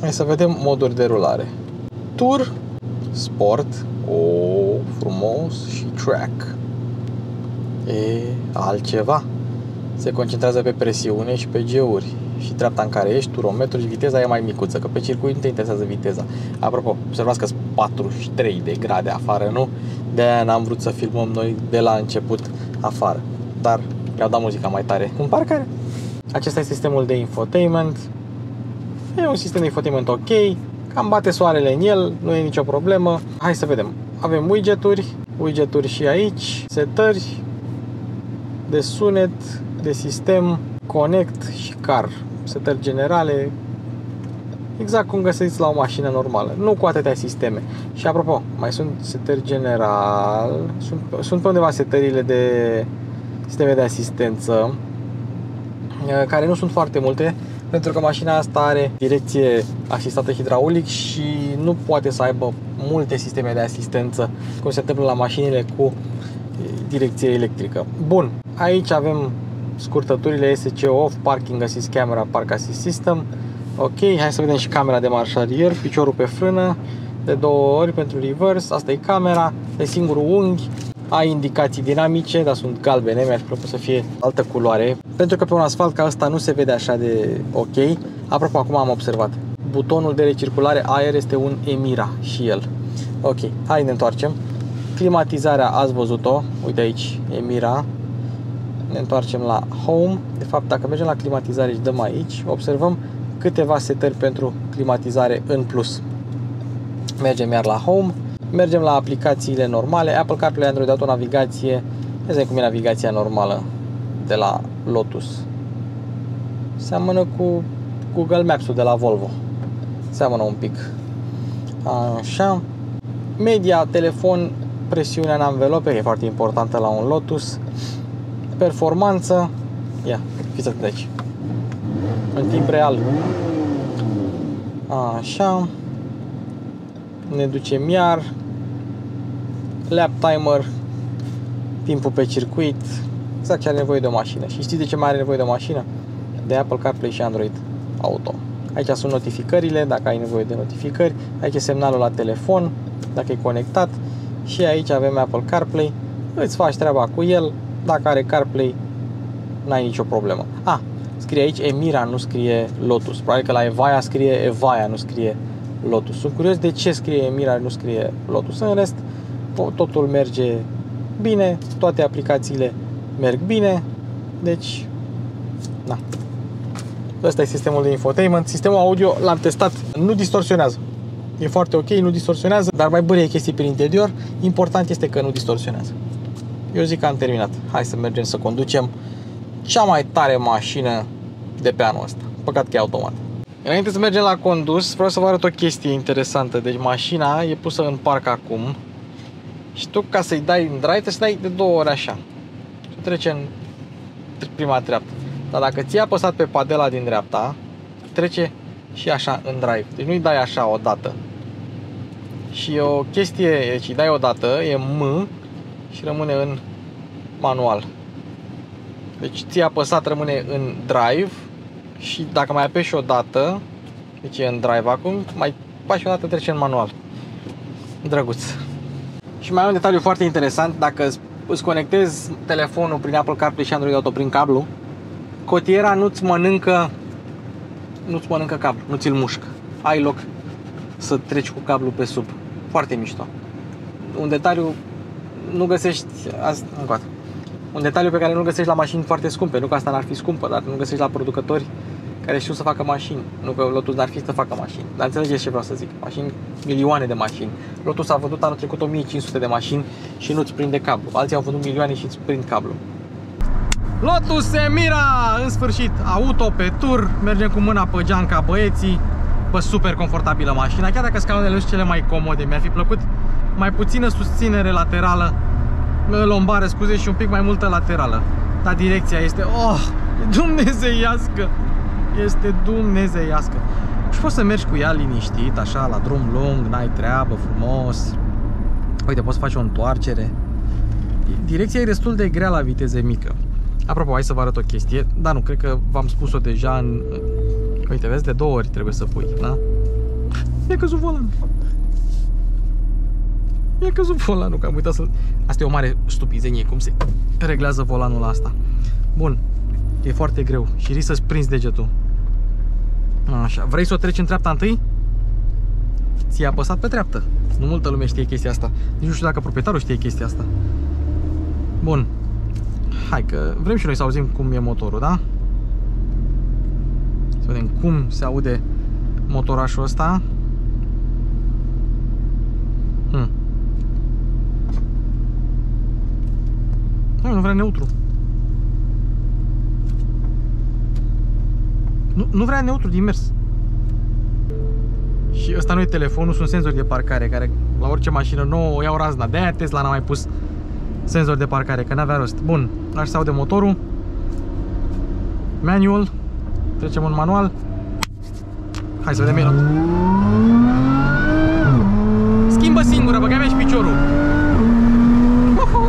hai să vedem moduri de rulare. Tour, sport, o, frumos și track. E altceva. Se concentrează pe presiune și pe G-uri și treapta în care ești, turometru și viteza e mai micuță, că pe circuit nu te interesează viteza. Apropo, observați că sunt patruzeci și trei de grade afară, nu? De-aia n-am vrut să filmăm noi de la început afară, dar mi-au dat muzica mai tare în parcare. Acesta este sistemul de infotainment. E un sistem de infotainment ok, cam bate soarele în el, nu e nicio problemă. Hai să vedem. Avem widget-uri, widget-uri și aici, setări de sunet, de sistem, connect și car, setări generale, exact cum găsiți la o mașină normală, nu cu atâtea sisteme. Și apropo, mai sunt setări general, sunt, sunt pe undeva setările de sisteme de asistență, care nu sunt foarte multe, pentru că mașina asta are direcție asistată hidraulic și nu poate să aibă multe sisteme de asistență, cum se întâmplă la mașinile cu direcție electrică. Bun, aici avem scurtăturile S C off, parking assist camera, park assist system. Ok, hai să vedem și camera de marș arier, piciorul pe frână, de două ori pentru reverse, asta e camera, de singurul unghi, ai indicații dinamice, dar sunt galbene, mi-aș propune să fie altă culoare, pentru că pe un asfalt ca ăsta nu se vede așa de ok. Apropo, acum am observat, butonul de recirculare aer este un Emira și el. Ok, hai ne întoarcem. Climatizarea ați văzut-o, uite aici, Emira. Ne întoarcem la Home, de fapt dacă mergem la climatizare și dăm aici, observăm câteva setări pentru climatizare în plus. Mergem iar la Home, mergem la aplicațiile normale, Apple CarPlay, Android Auto, navigație. Vedem cum e navigația normală de la Lotus. Seamănă cu Google Maps-ul de la Volvo. Seamănă un pic. Așa. Media, telefon, presiunea în anvelope, e foarte importantă la un Lotus. Performanță. Ia, fiți atent aici. În timp real. Așa. Ne ducem iar. Lap timer. Timpul pe circuit. Exact ce are nevoie de o mașină. Și știți de ce mai are nevoie de o mașină? De Apple CarPlay și Android Auto. Aici sunt notificările, dacă ai nevoie de notificări. Aici e semnalul la telefon, dacă e conectat. Și aici avem Apple CarPlay. Îți faci treaba cu el. Dacă are CarPlay, n-ai nicio problemă. Ah, scrie aici Emira, nu scrie Lotus. Probabil că la Evija scrie Evija, nu scrie Lotus. Sunt curios de ce scrie Emira, nu scrie Lotus. În rest, totul merge bine, toate aplicațiile merg bine. Deci, na. Ăsta e sistemul de infotainment. Sistemul audio l-am testat, nu distorsionează. E foarte ok, nu distorsionează, dar mai bârie chestii prin interior. Important este că nu distorsionează. Eu zic că am terminat. Hai să mergem să conducem cea mai tare mașină de pe anul ăsta. Păcat că e automat. Înainte să mergem la condus, vreau să vă arăt o chestie interesantă. Deci mașina e pusă în parc acum și tu, ca să-i dai în drive, să dai de două ori așa. Tu trece în prima treaptă. Dar dacă ți-ai apăsat pe padela din dreapta, trece și așa în drive. Deci nu-i dai așa o dată. Și e o chestie, deci îi dai o dată, e M și rămâne în manual. Deci ți-ai apăsat, rămâne în drive. Și dacă mai apeși o dată, deci e în drive acum, mai pași o dată, trece în manual. Drăguț. Și mai am un detaliu foarte interesant. Dacă îți conectezi telefonul prin Apple CarPlay și Android Auto prin cablu, cotiera nu-ți mănâncă Nu-ți mănâncă cablu, nu ți-l mușcă. Ai loc să treci cu cablu pe sub. Foarte mișto. Un detaliu nu găsești azi, un detaliu pe care nu găsești la mașini foarte scumpe. Nu că asta n-ar fi scumpă, dar nu găsești la producători care știu să facă mașini. Nu că Lotus n-ar fi să facă mașini, dar înțelegeți ce vreau să zic. Mașini, milioane de mașini. Lotus a vândut anul trecut o mie cinci sute de mașini și nu-ți prinde cablu. Alții au vândut milioane și îți prind cablu. Lotus Emira, în sfârșit, auto pe tur. Mergem cu mâna pe gean ca băieții. Bă, super confortabilă mașina. Chiar dacă scaunele nu sunt cele mai comode, mi-ar fi plăcut mai puțină susținere laterală, lombară, scuze, și un pic mai multă laterală. Dar direcția este, oh, dumnezeiască. Este dumnezeiască. Și poți să mergi cu ea liniștit, așa, la drum lung, n-ai treabă, frumos. Uite, poți să faci o întoarcere. Direcția e destul de grea la viteză mică. Apropo, hai să vă arăt o chestie, dar nu, cred că v-am spus-o deja în... Uite, vezi, de două ori trebuie să pui, da? Mi-a căzut volanul. Mi-a căzut volanul, că am uitat să-l... Asta e o mare stupizenie, cum se reglează volanul la asta. Bun, e foarte greu și risc să-ți prinzi degetul. Așa, vrei să o treci în treapta întâi? Ți-ai apăsat pe treaptă. Nu multă lume știe chestia asta. Nici nu știu dacă proprietarul știe chestia asta. Bun. Hai că vrem și noi să auzim cum e motorul, da? Să vedem cum se aude motorașul ăsta. Hmm. Nu, nu vrea neutru. nu vrea neutru din mers. Și ăsta nu e telefonul, sunt senzori de parcare, care la orice mașină nouă o iau razna. De aia Tesla n-a mai pus senzori de parcare, că n-avea rost. Bun, așa se aude motorul. Manual. Trecem în manual. Hai să vedem el. Schimbă singură, băga mea și piciorul. Uhu!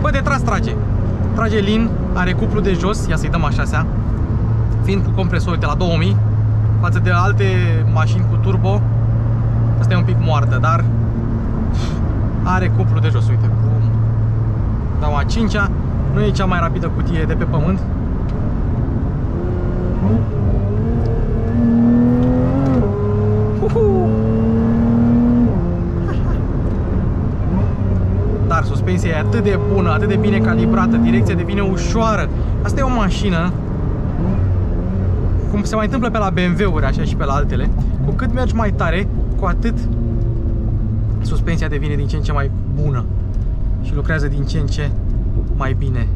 Bă, de tras trage. Trage lin, are cuplu de jos, ia să-i dăm așa, fiind cu compresorul de la două mii, față de alte mașini cu turbo, asta e un pic moartă, dar are cuplu de jos, uite, cu dau a cincea, nu e cea mai rapidă cutie de pe pământ. Uhu! Dar suspensia e atât de bună, atât de bine calibrată, direcția devine ușoară. Asta e o mașină, cum se mai întâmplă pe la B M W-uri, așa și pe la altele, cu cât mergi mai tare, cu atât suspensia devine din ce în ce mai bună și lucrează din ce în ce mai bine.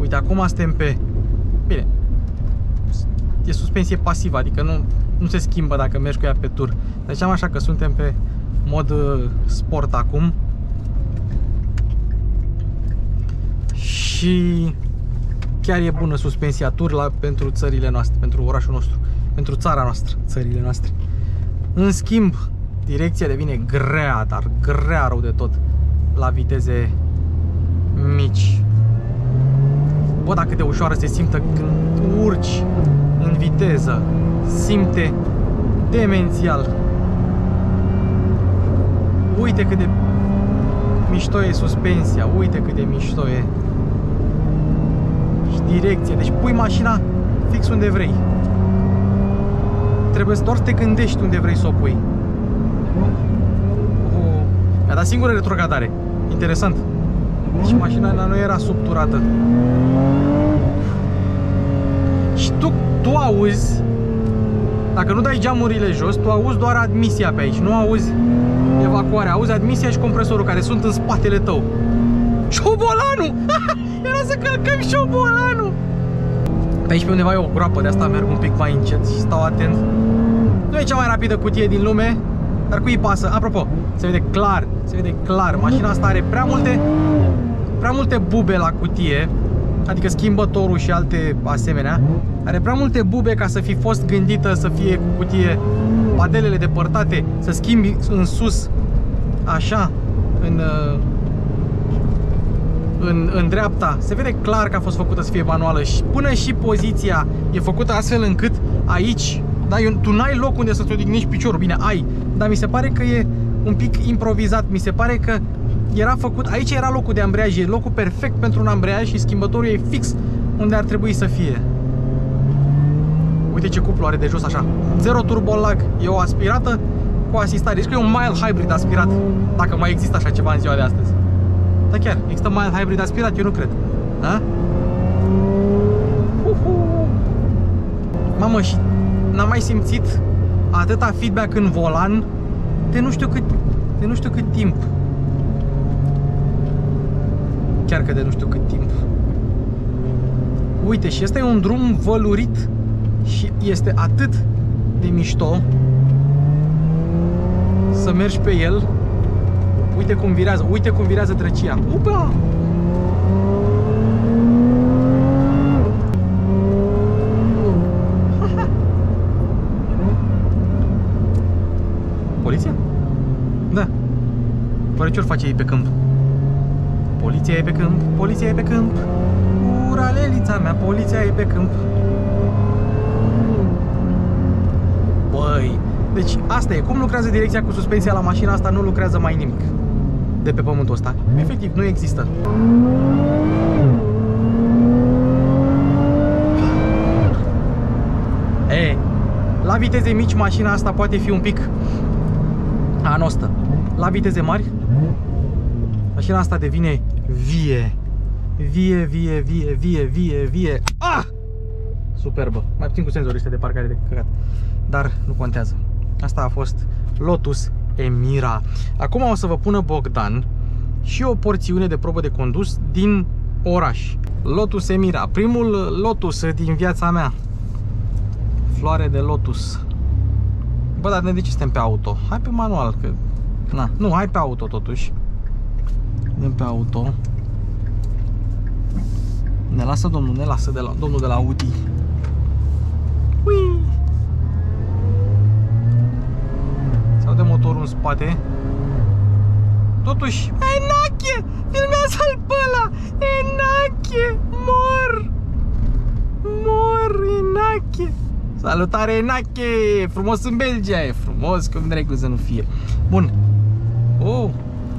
Uite, acum suntem pe... Bine, e suspensie pasivă, adică nu, nu se schimbă dacă mergi cu ea pe tur. Deci am așa că suntem pe mod sport acum. Și chiar e bună suspensia tur la, pentru țările noastre, pentru orașul nostru, pentru țara noastră, țările noastre. În schimb, direcția devine grea, dar grea rău de tot la viteze mici. Bă, dacă de ușoară se simte când urci în viteză, simte demențial. Uite cât de mișto e suspensia, uite cât de mișto e. Direcție, deci pui mașina fix unde vrei. Trebuie doar să te gândești unde vrei să o pui. Oh, mi-a dat singură retrogradare. Interesant. Deci mașina nu era subturată. Și tu, tu auzi, dacă nu dai geamurile jos, tu auzi doar admisia pe aici, nu auzi evacuarea, auzi admisia și compresorul care sunt în spatele tău. Ciobolanul! Era să călcăm șobolanul! Pe aici pe undeva e o groapă, de asta merg un pic mai încet și stau atent. Nu e cea mai rapidă cutie din lume, dar cui pasă? Apropo, se vede clar, se vede clar. Mașina asta are prea multe, prea multe bube la cutie, adică schimbătorul și alte asemenea. Are prea multe bube ca să fi fost gândită să fie cu cutie, padelele depărtate, să schimbi în sus, așa, în... În, în dreapta, se vede clar că a fost făcută să fie manuală și până și poziția e făcută astfel încât aici, da, eu, tu n-ai loc unde să-ți odihnești piciorul, bine, ai, dar mi se pare că e un pic improvizat, mi se pare că era făcut, aici era locul de ambreiaj, e locul perfect pentru un ambreiaj și schimbătorul e fix unde ar trebui să fie. Uite ce cuplu are de jos așa, zero turbolag, e o aspirată cu asistare, deci că e un mild hybrid aspirat, dacă mai există așa ceva în ziua de astăzi. Da, chiar, există mild hybrid aspirat, eu nu cred. Da? Uhu! Mamă, și n-am mai simțit atâta feedback în volan de nu știu cât, de nu știu cât timp. Chiar că de nu știu cât timp. Uite, și ăsta e un drum vălurit și este atât de mișto să mergi pe el. Uite cum virează, uite cum virează drăcia. Upa! Poliția? Da. Oare ce-or face ei pe câmp? Poliția e pe câmp, poliția e pe câmp. Ura, lelița mea, poliția e pe câmp. Băi, deci asta e. Cum lucrează direcția cu suspensia la mașina asta, nu lucrează mai nimic de pe pământul ăsta. Efectiv, nu există. E, la viteze mici mașina asta poate fi un pic anostă. La viteze mari mașina asta devine vie. Vie, vie, vie, vie, vie, vie. Ah! Superbă. Mai puțin cu senzorii ăștia de parcare de căcat. Dar nu contează. Asta a fost Lotus Emira. Acum o să vă pună Bogdan și o porțiune de probă de condus din oraș. Lotus Emira, primul Lotus din viața mea. Floare de Lotus. Bă, dar de ce suntem pe auto? Hai pe manual, că... Na, nu, hai pe auto totuși. Dăm pe auto. Ne lasă domnul, ne lasă de la, domnul de la Audi. Ui! Se aude motorul în spate. Totuși... Enache! Filmează-l pe ăla! Enache! Mor! Mor, Enache! Salutare, Enache! Frumos în Belgia, e frumos, cum dracu să nu fie. Bun. Oh,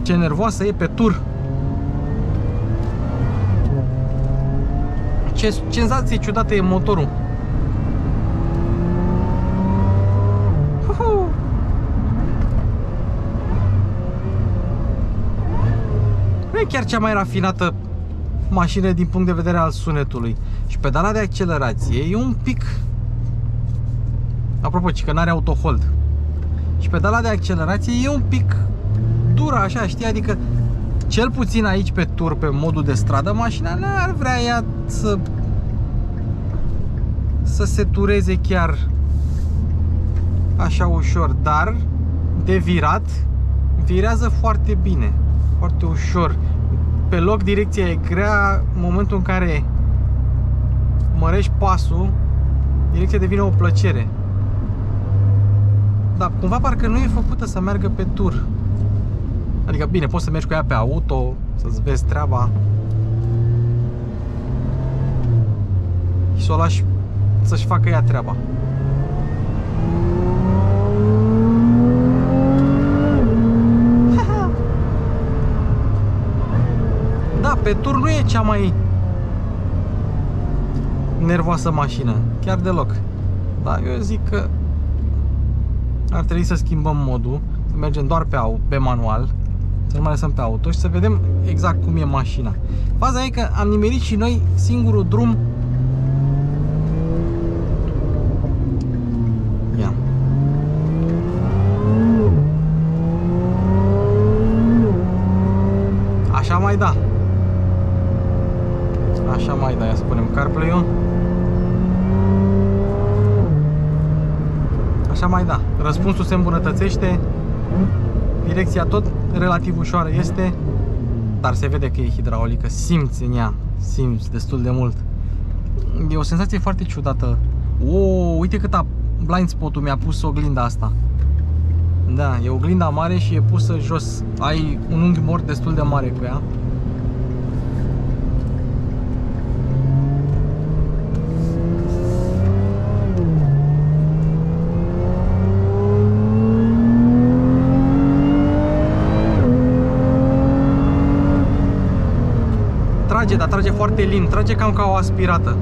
ce nervoasă e pe tur. Ce senzație ciudată e motorul. Uhuh. Nu e chiar cea mai rafinată mașină din punct de vedere al sunetului. Și pedala de accelerație e un pic... Apropo, ci că n-are autohold. Și pedala de accelerație e un pic dură, așa, știi? Adică, cel puțin aici pe tur, pe modul de stradă, mașina n-ar vrea ea să, să se tureze chiar așa ușor. Dar, de virat, virează foarte bine, foarte ușor. Pe loc, direcția e grea, în momentul în care mărești pasul, direcția devine o plăcere. Dar cumva parcă nu e făcută să meargă pe tur. Adică, bine, poți să mergi cu ea pe auto, să-ți vezi treaba. Și să o lași să-și facă ea treaba. Da, pe tur nu e cea mai nervoasă mașină. Chiar deloc. Dar eu zic că ar trebui să schimbăm modul, să mergem doar pe, au, pe manual, să nu mai lăsăm pe auto și să vedem exact cum e mașina. Faza e că am nimerit și noi singurul drum. Ia. Așa mai da. Așa mai da, ia să punem CarPlay-ul. Așa mai da. Răspunsul se îmbunătățește, direcția tot relativ ușoară este, dar se vede că e hidraulică, simți în ea, simți destul de mult. E o senzație foarte ciudată. Uuu, uite cât a blind spot-ul mi-a pus oglinda asta. Da, e oglinda mare și e pusă jos, ai un unghi mort destul de mare cu ea. Trage, dar trage foarte lin, trage cam ca o aspirată.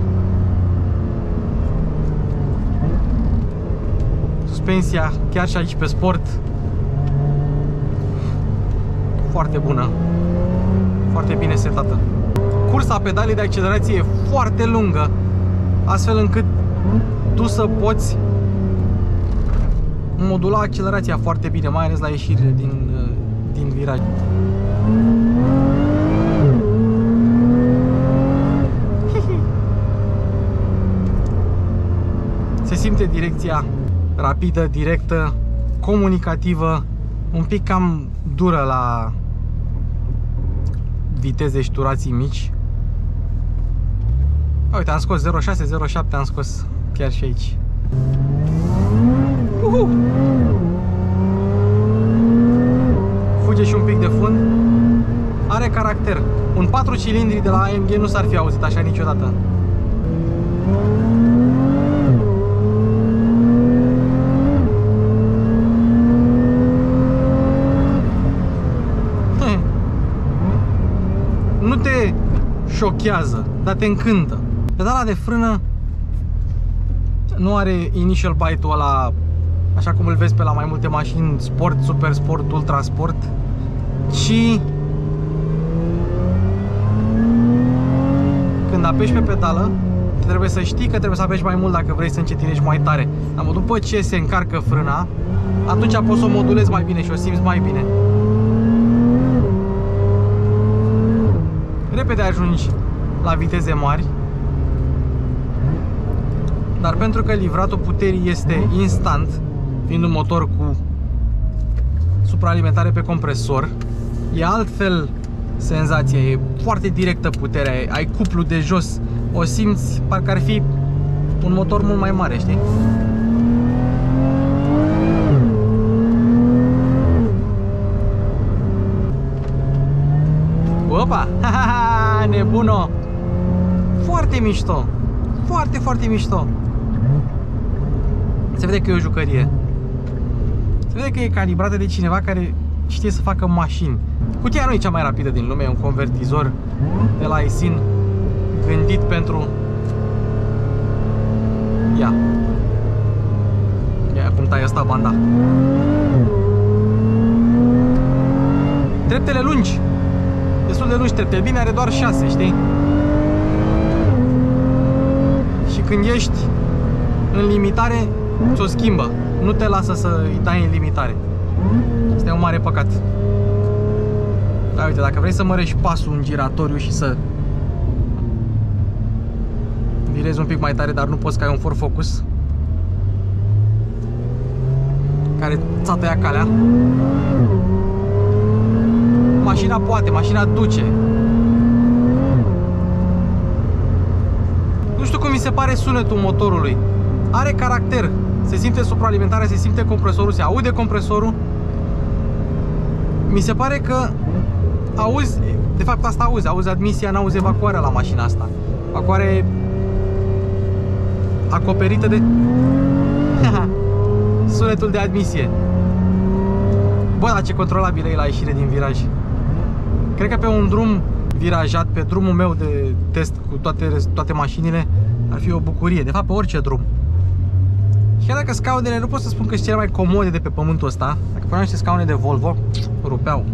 Suspensia, chiar și aici pe sport, foarte bună, foarte bine setată. Cursa pedalei de accelerație e foarte lungă, astfel încât tu să poți modula accelerația foarte bine, mai ales la ieșirile din, din viraj. Se simte direcția rapidă, directă, comunicativă, un pic cam dură la viteze și turații mici. Uite, am scos zero șase, zero șapte, am scos chiar și aici. Uhu! Fuge și un pic de fund. Are caracter. Un patru cilindri de la A M G nu s-ar fi auzit așa niciodată. Șochează, dar te încântă. Pedala de frână nu are initial bite-ul ăla, așa cum îl vezi pe la mai multe mașini sport, super sport, ultra sport, ci când apeși pe pedală, trebuie să știi că trebuie să apeși mai mult dacă vrei să încetinești mai tare. Dar după ce se încarcă frâna, atunci poți să o modulezi mai bine și o simți mai bine. Repede ajungi la viteze mari, dar pentru că livratul puterii este instant, fiind un motor cu supraalimentare pe compresor, e altfel senzația, e foarte directă puterea, ai cuplu de jos, o simți parcă ar fi un motor mult mai mare, știi? Opa! Nebuno! Foarte mișto! Foarte, foarte mișto! Se vede că e o jucărie. Se vede că e calibrată de cineva care știe să facă mașini. Cutia nu e cea mai rapidă din lume, e un convertizor de la Aisin gândit pentru... Ia! Ia cum taie asta banda. Treptele lungi! Destul de lungi treptele, bine are doar șase, știi? Și când ești în limitare, ți-o schimbă. Nu te lasă să-i dai în limitare. Asta e un mare păcat. Dar uite, dacă vrei să mărești pasul în giratoriu și să virezi un pic mai tare, dar nu poți că ai un Ford Focus care ți-a tăiat calea. Mașina poate, mașina duce. Nu știu cum mi se pare sunetul motorului. Are caracter. Se simte supraalimentarea, se simte compresorul, se aude compresorul. Mi se pare că auzi, de fapt asta auzi, auzi admisia, n-auzi evacuarea la mașina asta. Evacuarea e acoperită de sunetul de admisie. Bă, dar ce controlabil e la ieșire din viraj. Cred că pe un drum virajat, pe drumul meu de test cu toate, toate mașinile, ar fi o bucurie. De fapt, pe orice drum. Și chiar dacă scaunele, nu pot să spun că sunt cele mai comode de pe pământul ăsta. Dacă puneam niște scaune de Volvo, rupeau.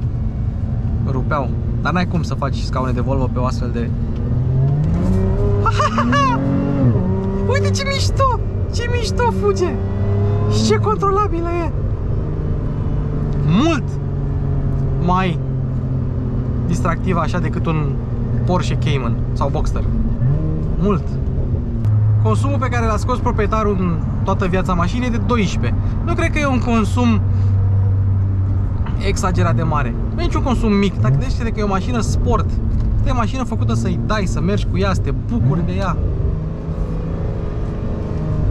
Rupeau. Dar n-ai cum să faci scaune de Volvo pe o astfel de... Uite ce mișto! Ce mișto fuge! Și ce controlabilă e! Mult mai distractiv așa decât un Porsche Cayman sau Boxster. Mult. Consumul pe care l-a scos proprietarul în toată viața mașinii e de doisprezece. Nu cred că e un consum exagerat de mare. Nu e niciun consum mic. Dacă gândește că e o mașină sport, e o mașină făcută să-i dai, să mergi cu ea, să te bucuri de ea.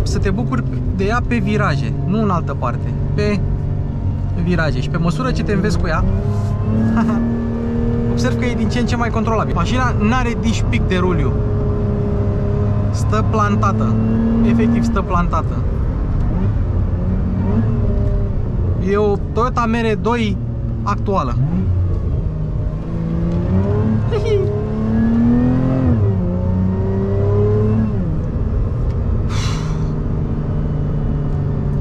Să te bucuri de ea pe viraje, nu în altă parte. Pe viraje. Și pe măsură ce te înveți cu ea, observ că e din ce în ce mai controlabil. Mașina n-are nici pic de ruliu. Stă plantată. Efectiv stă plantată. E o Toyota M R doi actuală.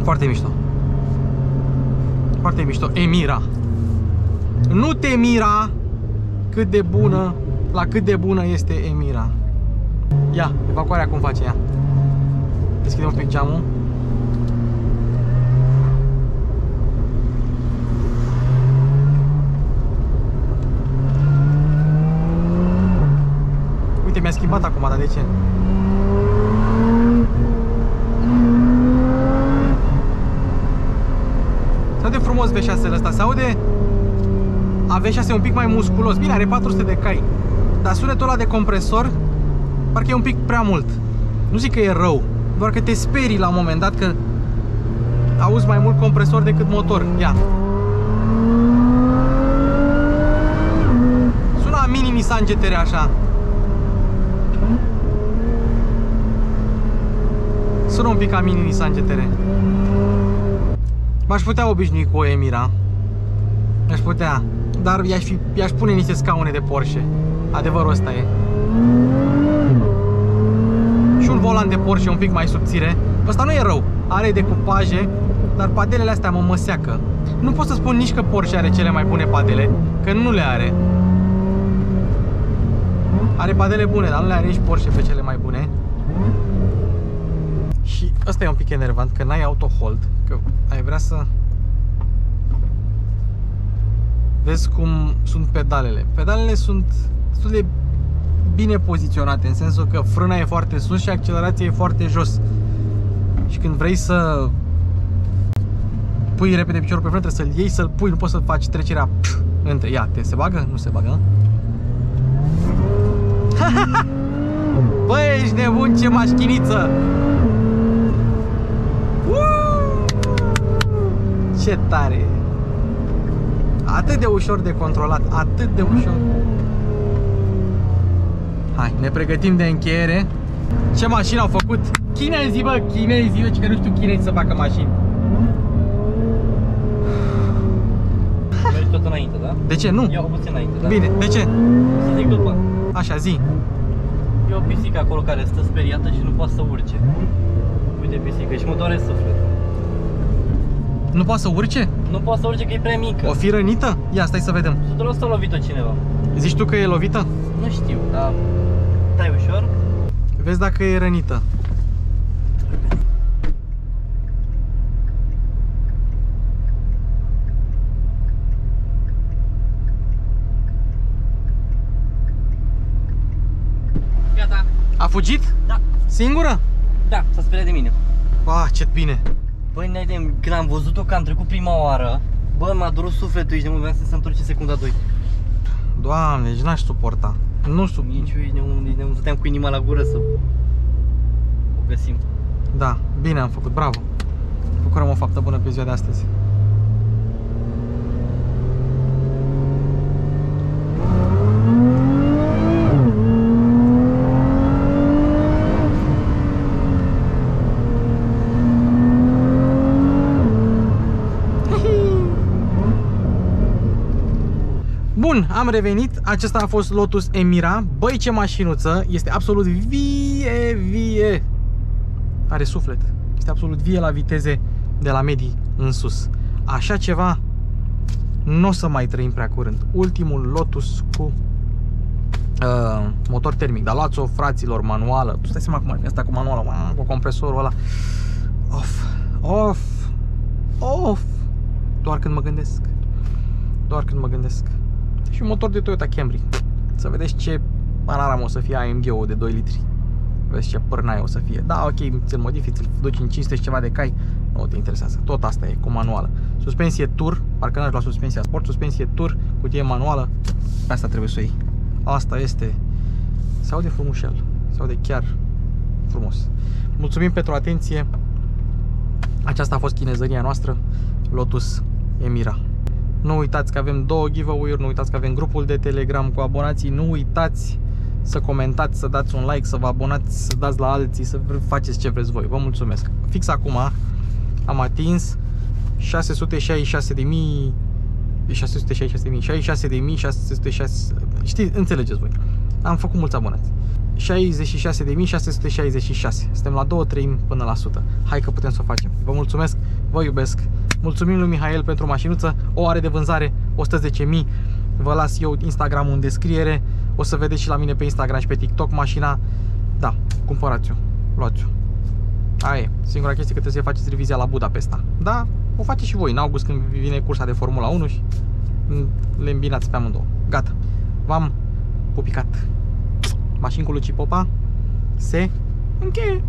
Foarte mișto. Foarte mișto. Emira. Nu te mira cât de bună, la cât de bună este Emira. Ia, evacuarea cum face ea. Deschidem un pic geamul. Uite, mi-a schimbat acum, dar de ce? Se aude frumos V șase-ul ăsta, se aude... A V șase e un pic mai musculos. Bine, are patru sute de cai. Dar sunetul ăla de compresor parcă e un pic prea mult. Nu zic că e rău, doar că te sperii la un moment dat că auzi mai mult compresor decât motor. Ia. Sună a mini Nissan G T R așa. Sună un pic a mini Nissan G T R. M-aș putea obișnui cu o Emira. M-aș putea. Dar i-aș pune niște scaune de Porsche. Adevărul ăsta e. Și un volan de Porsche un pic mai subțire. Ăsta nu e rău. Are decupaje, dar padelele astea mă măseacă. Nu pot să spun nici că Porsche are cele mai bune padele, că nu le are. Are padele bune, dar nu le are nici Porsche pe cele mai bune. Și ăsta e un pic enervant, că n-ai auto hold, că ai vrea să... Vezi cum sunt pedalele. Pedalele sunt destul de bine poziționate, în sensul că frâna e foarte sus și accelerația e foarte jos. Și când vrei să pui repede piciorul pe frână, trebuie să-l iei, să-l pui, nu poți să faci trecerea între. Ia, te se bagă? Nu se bagă. Băi, ești nebun, ce mașchiniță! Ce tare! Atât de ușor de controlat, atât de ușor. Hai, ne pregătim de încheiere. Ce mașini au făcut? Chinezii, bă, chinezii, eu că nu știu chinezii să facă mașini. Mergi tot înainte, da? De ce? Nu. Iau puțin înainte, da? Bine, de ce? Să zic după. Așa, zi. E o pisică acolo care stă speriată și nu poate să urce. Uite pisică și mă doare sufletul. Nu poate să urce? Nu poate să urce că e prea mică. O fi rănită? Ia, stai să vedem. o sută la sută a lovit-o cineva. Zici tu că e lovită? Nu știu, dar dai ușor. Vezi dacă e rănită. Gata. A fugit? Da. Singură? Da, s-a speriat de mine. Ah, ce bine. Băi, ne-ai când am văzut-o că am trecut prima oară, bă, m-a durut sufletul și de mult vreau să se întorc în secunda doi. Doamne, deci n-aș suporta. Nu știu. Nici eu, ne stăteam cu inima la gură să o găsim. Da, bine am făcut, bravo. Bucurăm o faptă bună pe ziua de astăzi. Bun, am revenit, acesta a fost Lotus Emira. Băi, ce mașinuță, este absolut vie, vie. Are suflet, este absolut vie la viteze de la medii în sus. Așa ceva nu o să mai trăim prea curând. Ultimul Lotus cu uh, motor termic, dar luați-o, fraților, manuală. Tu stai seama cum ar fi asta cu manuală, cu compresorul ăla. Of, of, of. Doar când mă gândesc, doar când mă gândesc. Și un motor de Toyota Camry. Să vedeți ce panaram o să fie A M G-ul de doi litri. Vezi ce pârnaie o să fie. Da, ok, ți-l modifici, ți-l duci în cinci sute și ceva de cai. Nu te interesează. Tot asta e, cu manuală. Suspensie tur, parcă n-aș lua suspensia sport. Suspensie tur, cutie manuală. Pe asta trebuie să o iei. Asta este. Se aude frumușel. Se aude chiar frumos. Mulțumim pentru atenție. Aceasta a fost chinezăria noastră, Lotus Emira. Nu uitați că avem două giveaway-uri, nu uitați că avem grupul de Telegram cu abonații, nu uitați să comentați, să dați un like, să vă abonați, să dați la alții, să faceți ce vreți voi. Vă mulțumesc! Fix acum am atins șase sute șaizeci și șase de mii, șase sute șaizeci și șase de mii, șaizeci și șase de mii, șase sute șase, știți, înțelegeți voi. Am făcut mulți abonați. șaizeci și șase de mii șase sute șaizeci și șase. Suntem la două treimi până la o sută. Hai că putem să o facem. Vă mulțumesc, vă iubesc. Mulțumim lui Mihail pentru mașinuță. O are de vânzare, o sută zece mii. Vă las eu Instagram-ul în descriere. O să vedeți și la mine pe Instagram și pe TikTok mașina. Da, cumpărați-o, luați-o. Aia e, singura chestie că trebuie să faceți revizia la Budapesta. Da, o faceți și voi în august când vine cursa de Formula unu și le îmbinați pe amândouă. Gata, v-am pupicat. Mașini cu Luci Popa se încheie.